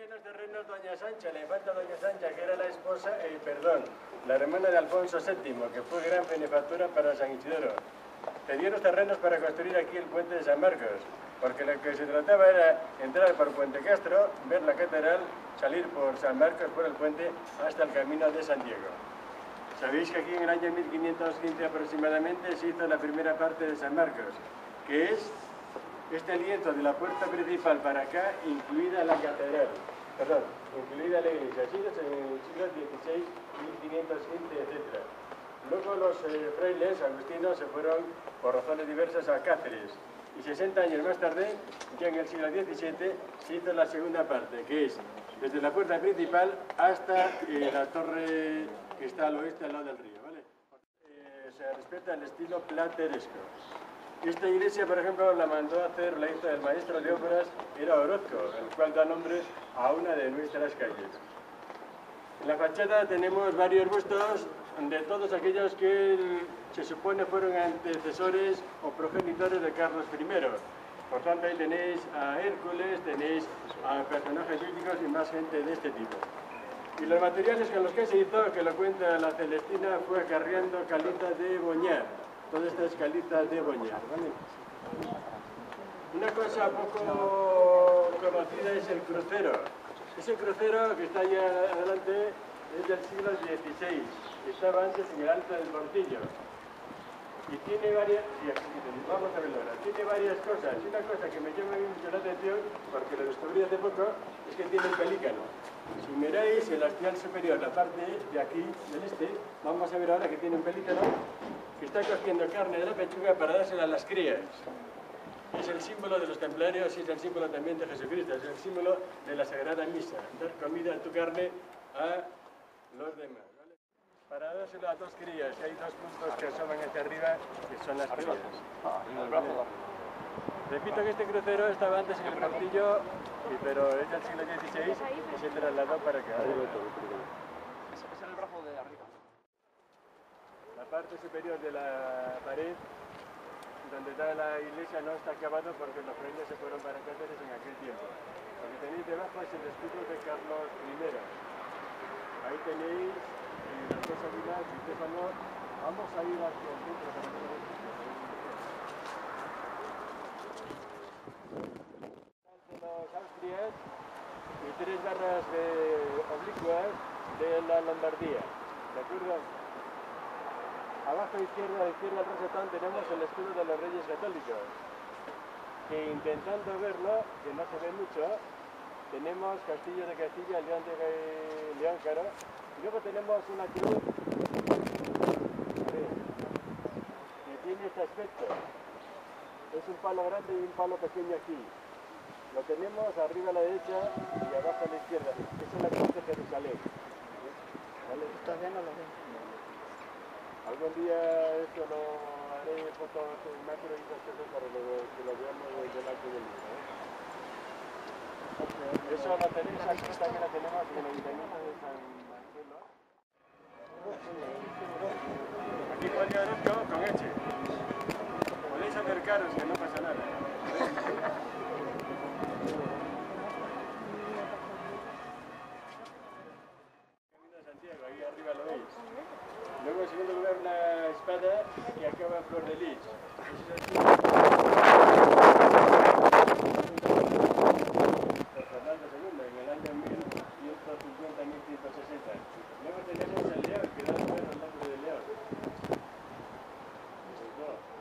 llenos de reinos doña Sancha, la infanta doña Sancha, que era la esposa, la hermana de Alfonso VII, que fue gran benefactora para San Isidoro. Le dieron terrenos para construir aquí el puente de San Marcos, porque lo que se trataba era entrar por Puente Castro, ver la catedral, salir por San Marcos, por el puente, hasta el Camino de Santiago. Sabéis que aquí en el año 1515 aproximadamente se hizo la primera parte de San Marcos, que es este lienzo de la puerta principal para acá, incluida la catedral, perdón, incluida la iglesia, así desde el siglo XVI, 1515, etc. Luego los frailes agustinos se fueron por razones diversas a Cáceres, y 60 años más tarde, ya en el siglo XVII, se hizo la segunda parte, que es desde la puerta principal hasta la torre que está al oeste, al lado del río, ¿vale? Se respeta el estilo plateresco. Esta iglesia, por ejemplo, la mandó a hacer la hija del maestro de obras, Era Orozco, el cual da nombre a una de nuestras calles. En la fachada tenemos varios bustos de todos aquellos que se supone fueron antecesores o progenitores de Carlos I. Por tanto, ahí tenéis a Hércules, tenéis a personajes bíblicos y más gente de este tipo. Y los materiales con los que se hizo, que lo cuenta la Celestina, fue acarreando calizas de Boñar. Todas estas calizas de Boñar, ¿vale? Una cosa poco conocida es el crucero. Ese crucero que está allá adelante es del siglo XVI, estaba antes en el Alto del Portillo. Y tiene varias, vamos a verlo ahora, tiene varias cosas. Una cosa que me llama mucho la atención, porque lo descubrí hace poco, es que tiene un pelícano. Si miráis el hastial superior, la parte de aquí, del este, vamos a ver ahora que tiene un pelícano que está cogiendo carne de la pechuga para dársela a las crías. Es el símbolo de los templarios y es el símbolo también de Jesucristo, es el símbolo de la Sagrada Misa, dar comida a tu carne a los demás, ¿vale? Para dársela a dos crías, hay dos puntos que asoman hacia arriba, que son las crías. Repito que este crucero estaba antes en el Portillo, pero es del siglo XVI y se trasladó para acá. Es el brazo de arriba. La parte superior de la pared donde está la iglesia no está acabado porque los frailes se fueron para Cáceres en aquel tiempo. Lo que tenéis debajo es el escudo de Carlos I. Ahí tenéis las dos águilas y Téfano, ambos águilas con centros de la de los Austrias y tres barras oblicuas de la Lombardía. ¿De acuerdo? Abajo izquierda, a la izquierda del rosetón tenemos el escudo de los Reyes Católicos, que intentando verlo, que no se ve mucho, tenemos Castillo de Castilla, León de León, claro, y luego tenemos una cruz que tiene este aspecto, es un palo grande y un palo pequeño aquí, lo tenemos arriba a la derecha y abajo a la izquierda, es la cruz de Jerusalén, ¿vale? Todavía no lo veo. Algún día esto lo haré fotos en macro y cosas para que lo veamos delante del libro, ¿eh? Eso la tenéis aquí, también la tenemos en la Ayuntamiento de San Marcelo. Aquí podría Orozco con Eche. Podéis acercaros que no pasa nada. Camino de Santiago, ahí arriba lo veis. Luego, en segundo lugar, una espada y acaba en flor de lis. Por Fernando Segundo, en el año 1150-1160. Luego tenemos el León, que da el nombre de León.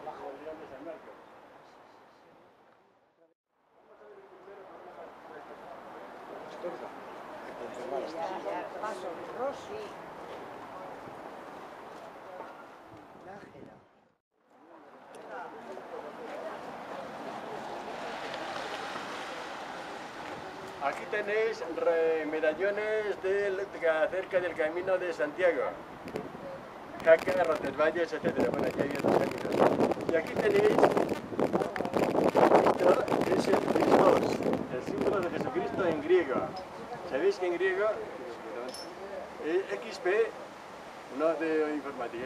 Bajo el León de San Marcos. Paso Rossi. Aquí tenéis medallones acerca del Camino de Santiago, Cáceres, Roncesvalles, etc. Bueno, aquí hay otros caminos. Y aquí tenéis, esto es el Cristos, el símbolo de Jesucristo en griego. ¿Sabéis que en griego? XP, no de informática,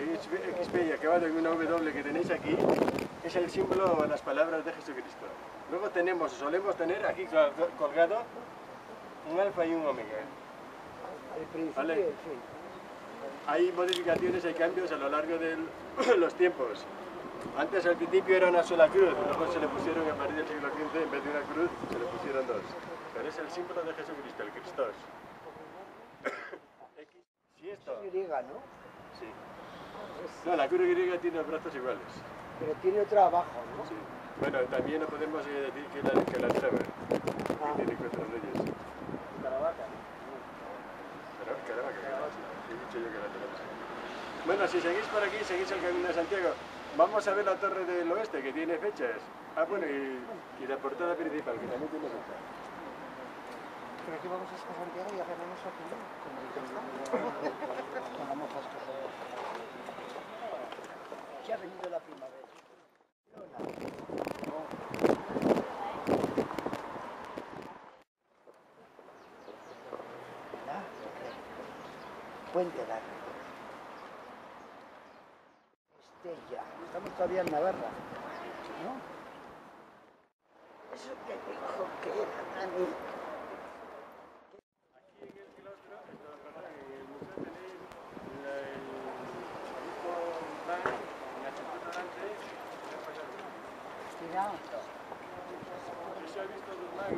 XP y acabado en una W que tenéis aquí, es el símbolo o las palabras de Jesucristo. Luego tenemos, solemos tener aquí colgado un alfa y un omega. ¿Vale? Hay modificaciones, hay cambios a lo largo de los tiempos. Antes al principio era una sola cruz, luego se le pusieron a partir del siglo XV, en vez de una cruz, se le pusieron dos. Pero es el símbolo de Jesucristo, el Cristos. ¿Y esto? Es griega, ¿no? Sí. No, la cruz griega tiene los brazos iguales. Pero tiene otra abajo, ¿no? Sí. Bueno, también no podemos decir que la traba, que tiene cuatro reyes. Caravaca. Caravaca. He dicho yo que la tenemos. Bueno, si seguís por aquí, seguís el Camino de Santiago. Vamos a ver la Torre del Oeste, que tiene fechas. Ah, bueno, y la portada principal, que también tiene fechas. Pero aquí vamos a Santiago y agarramos aquí, ¿no? ¿Qué ha venido la primavera? Puente Castro. Castilla. Estamos todavía en Navarra, ¿no? Eso que dijo que era tan... Aquí en el claustro, en el museo tenéis el obispo Pan, la chapota delante, y el pasado. Cuidado. Eso ha visto Durmán.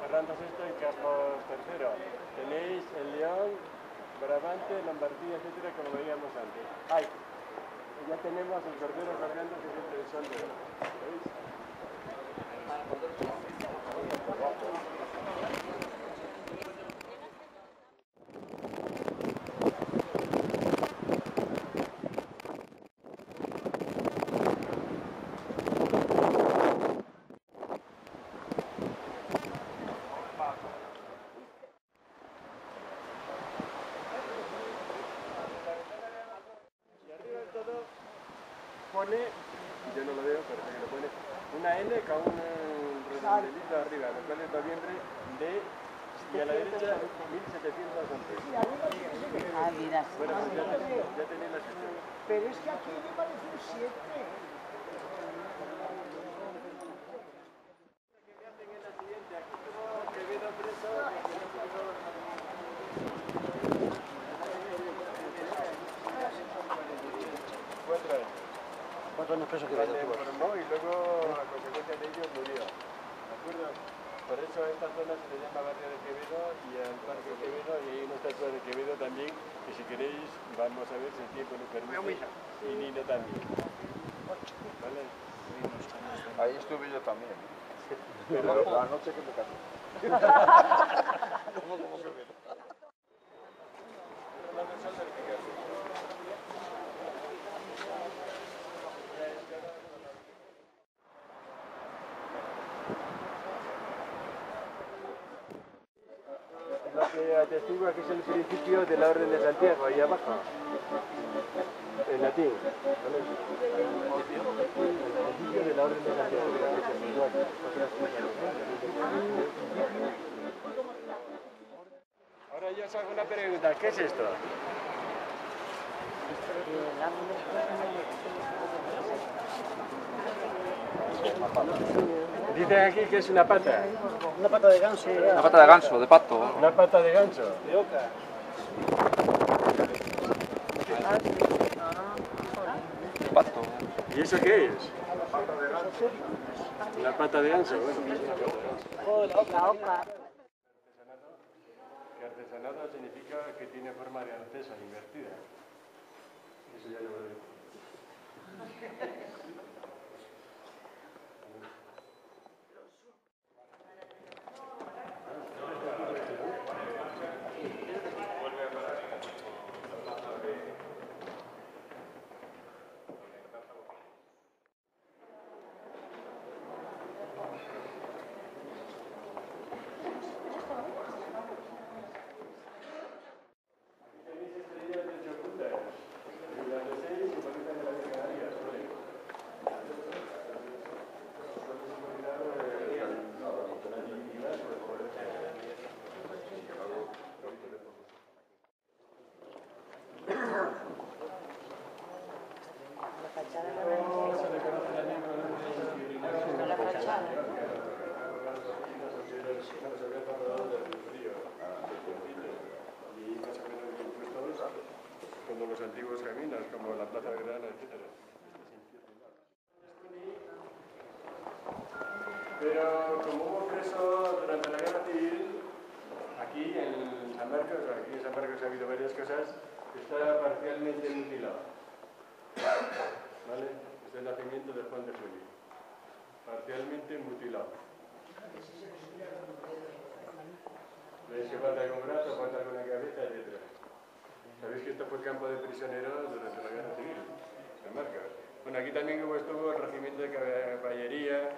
Fernando VI y Carlos III. Tenéis el León, Brabante, Lombardía, etcétera, como veíamos antes. ¡Ay! Ya tenemos el cordero cargando que siempre son de oro. ¿Veis? Yo no lo veo, pero que lo pone una L con un redondelito arriba, lo cual es noviembre de, y a la derecha 1711. Ah, mira, bueno, pues ya tenéis la sección. Pero es que aquí me parece un 7. Lo que me hacen es la siguiente, aquí tuvo Quevedo preso, presos que vale, formó y luego a consecuencia de ello murió, ¿de acuerdo? Por eso a esta zona se le llama barrio de Quevedo y al parque Quevedo, y hay una estatua de Quevedo también, que si queréis vamos a ver si el tiempo nos permite, y Nina también, ¿vale? Ahí estuve yo también, pero la noche que me casé. ¿Cómo se ve? atestigua que es el principio de la Orden de Santiago, ahí abajo, en latín. El principio de la Orden de Santiago. Ahora yo os hago una pregunta, ¿qué es esto? Dicen aquí que es una pata. Una pata de ganso. Una pata de ganso, de pato. Una pata de ganso. De oca. Pato. ¿Y eso qué es? La pata de ganso. La oca. Que artesanado significa que tiene forma de artesa invertida. Eso ya lo veo. Pero como hubo preso durante la Guerra Civil, aquí en San Marcos, ha habido varias cosas, está parcialmente mutilado. ¿Vale? Es el nacimiento de Juan de Juli. Parcialmente mutilado. ¿Veis que falta algún brazo, falta alguna cabeza, etcétera? Sabéis que esto fue campo de prisioneros durante la Guerra Civil, San Marcos. Bueno, aquí también estuvo el regimiento de caballería.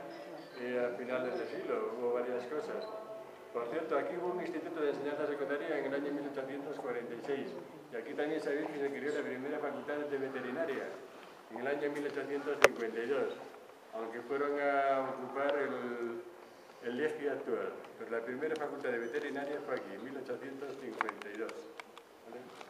A finales del siglo hubo varias cosas. Por cierto, aquí hubo un instituto de enseñanza secundaria en el año 1846. Y aquí también sabéis que se creó la primera facultad de veterinaria en el año 1852, aunque fueron a ocupar el Liege actual. Pero la primera facultad de veterinaria fue aquí, en 1852. ¿Vale?